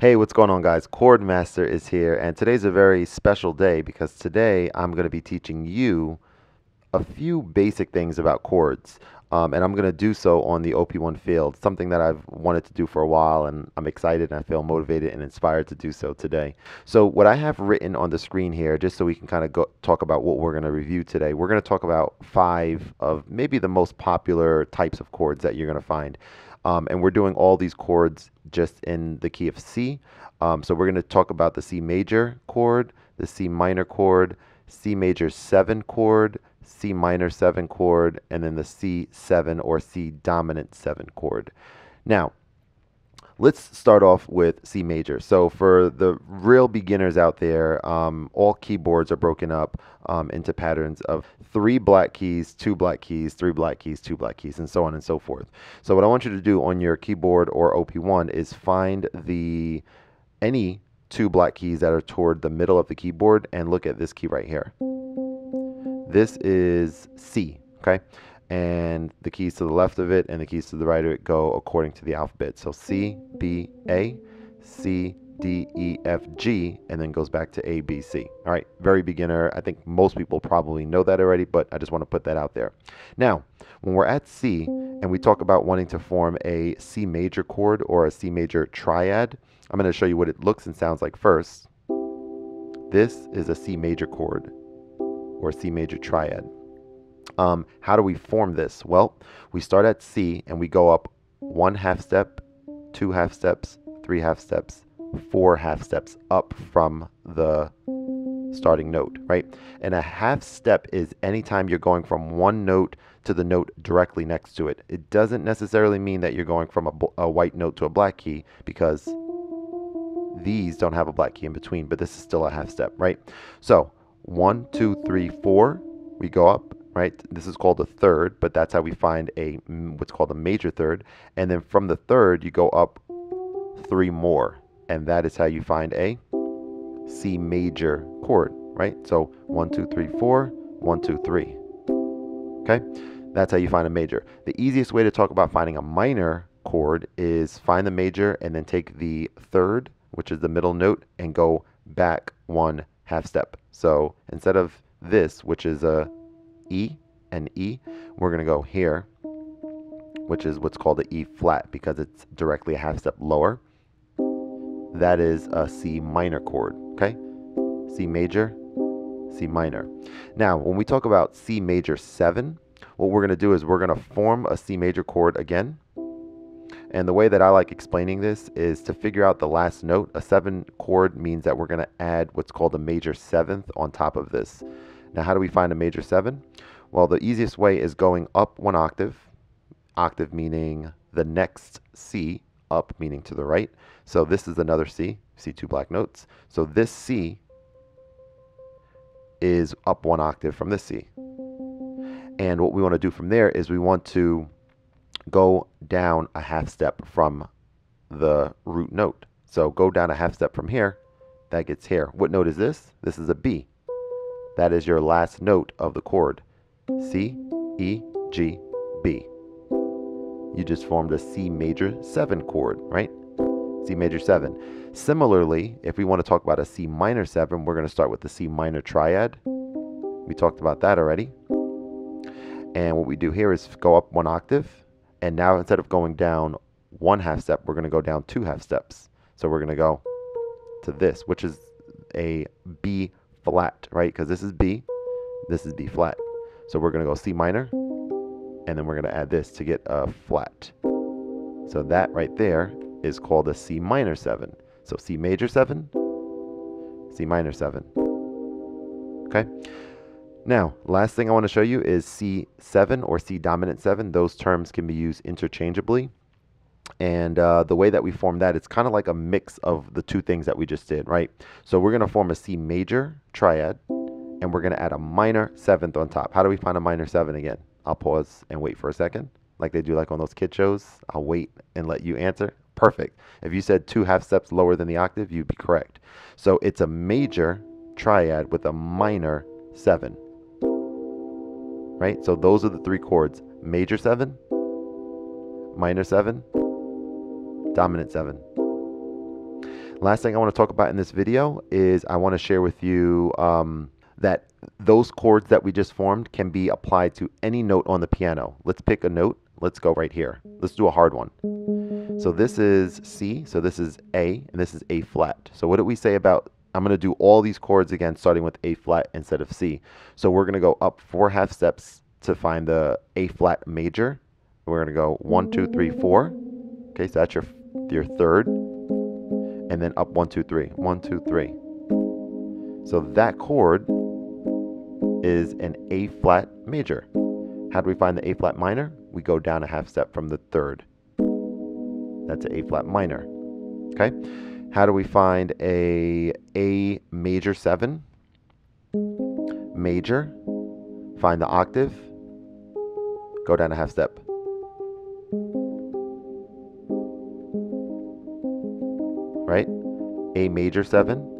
Hey, what's going on, guys? Khordmaster is here, and today's a very special day because today I'm going to be teaching you a few basic things about chords, and I'm going to do so on the OP-1 Field, something that I've wanted to do for a while, and I'm excited and I feel motivated and inspired to do so today. So what I have written on the screen here, just so we can kind of go talk about what we're going to review today, we're going to talk about 5 of maybe the most popular types of chords that you're going to find. And we're doing all these chords just in the key of C. So we're going to talk about the C major chord, the C minor chord, C major 7 chord, C minor 7 chord, and then the C7 or C dominant 7 chord. Now, let's start off with C major. So for the real beginners out there, all keyboards are broken up into patterns of 3 black keys, 2 black keys, 3 black keys, 2 black keys, and so on and so forth. So what I want you to do on your keyboard or OP1 is find any 2 black keys that are toward the middle of the keyboard and look at this key right here. This is C, okay? And the keys to the left of it and the keys to the right of it go according to the alphabet. So C, B, A, C, D, E, F, G, and then goes back to A, B, C. All right, very beginner. I think most people probably know that already, but I just want to put that out there. Now, when we're at C and we talk about wanting to form a C major chord or a C major triad, I'm going to show you what it looks and sounds like first. This is a C major chord or C major triad. How do we form this? Well, we start at C and we go up 1/2 step, 2 half steps, 3 half steps, 4 half steps up from the starting note, right? And a half step is anytime you're going from one note to the note directly next to it. It doesn't necessarily mean that you're going from a white note to a black key, because these don't have a black key in between, but this is still a half step, right? So 1, 2, 3, 4, we go up. Right? This is called a third, but that's how we find what's called a major third. And then from the third, you go up 3 more, and that is how you find a C major chord, right? So 1, 2, 3, 4, 1, 2, 3. Okay, that's how you find a major. The easiest way to talk about finding a minor chord is find the major and then take the third, which is the middle note, and go back 1 half step. So instead of this, which is a E and E, we're going to go here, which is what's called the E flat, because it's directly a half step lower. That is a C minor chord, okay? C major, C minor. Now, when we talk about C major 7, what we're going to do is we're going to form a C major chord again. And the way that I like explaining this is to figure out the last note. A 7 chord means that we're going to add what's called a major 7th on top of this. Now, how do we find a major 7? Well, the easiest way is going up 1 octave, meaning the next C, up meaning to the right. So this is another C, see 2 black notes. So this C is up 1 octave from this C. And what we want to do from there is we want to go down a half step from the root note. So go down a half step from here, that gets here. What note is this? This is a B. That is your last note of the chord. C, E, G, B. You just formed a C major 7 chord, right? C major 7. Similarly, if we want to talk about a C minor 7, we're going to start with the C minor triad. We talked about that already. And what we do here is go up 1 octave. And now instead of going down 1 half step, we're going to go down 2 half steps. So we're going to go to this, which is a B flat, right? Because this is B flat. So we're going to go C minor, and then we're going to add this to get a flat. So that right there is called a C minor 7. So C major 7, C minor 7. Okay. Now, last thing I want to show you is C7 or C dominant 7. Those terms can be used interchangeably. And the way that we form that, it's kind of like a mix of the 2 things that we just did, right? So we're going to form a C major triad, and we're going to add a minor 7th on top. How do we find a minor 7 again? I'll pause and wait for a second, like they do like on those kid shows. I'll wait and let you answer. Perfect. If you said 2 half steps lower than the octave, you'd be correct. So it's a major triad with a minor 7, right? So those are the 3 chords: major 7, minor 7, dominant 7. Last thing I want to talk about in this video is I want to share with you that those chords that we just formed can be applied to any note on the piano. Let's pick a note. Let's go right here. Let's do a hard one. So this is C, so this is A, and this is A flat. So what did we say about, I'm going to do all these chords again starting with A flat instead of C. So we're going to go up 4 half steps to find the A flat major. We're going to go 1, 2, 3, 4. Okay, so that's your third. And then up 1, 2, 3, 1, 2, 3. So that chord is an A flat major. How do we find the A flat minor? We go down a half step from the third. That's an A flat minor. Okay. How do we find A major 7? Major. Find the octave. Go down a half step. Right? A major 7.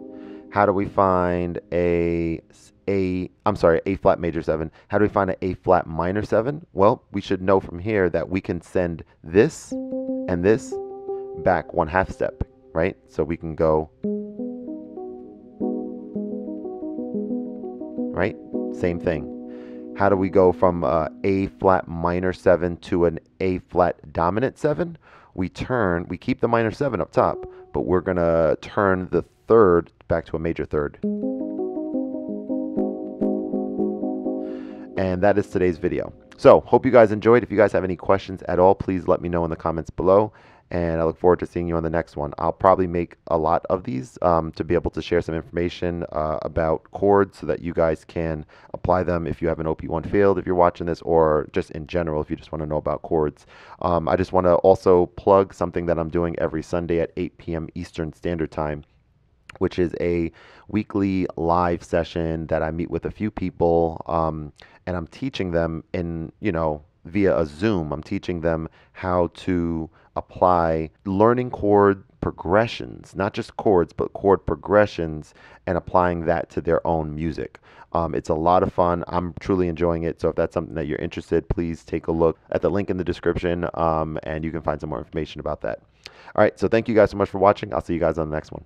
How do we find A flat major 7? How do we find an A flat minor 7? Well, we should know from here that we can send this and this back 1/2 step, right? So we can go, right? Same thing. How do we go from A flat minor 7 to an A flat dominant 7? We keep the minor 7 up top, but we're going to turn the third back to a major third. And that is today's video. So, hope you guys enjoyed. If you guys have any questions at all, please let me know in the comments below. And I look forward to seeing you on the next one. I'll probably make a lot of these to be able to share some information about chords so that you guys can apply them if you have an OP-1 field, if you're watching this, or just in general if you just want to know about chords. I just want to also plug something that I'm doing every Sunday at 8 p.m. Eastern Standard Time, which is a weekly live session that I meet with a few people and I'm teaching them via a Zoom. I'm teaching them how to apply learning chord progressions, not just chords, but chord progressions, and applying that to their own music. It's a lot of fun. I'm truly enjoying it. So if that's something that you're interested, please take a look at the link in the description and you can find some more information about that. All right. So thank you guys so much for watching. I'll see you guys on the next one.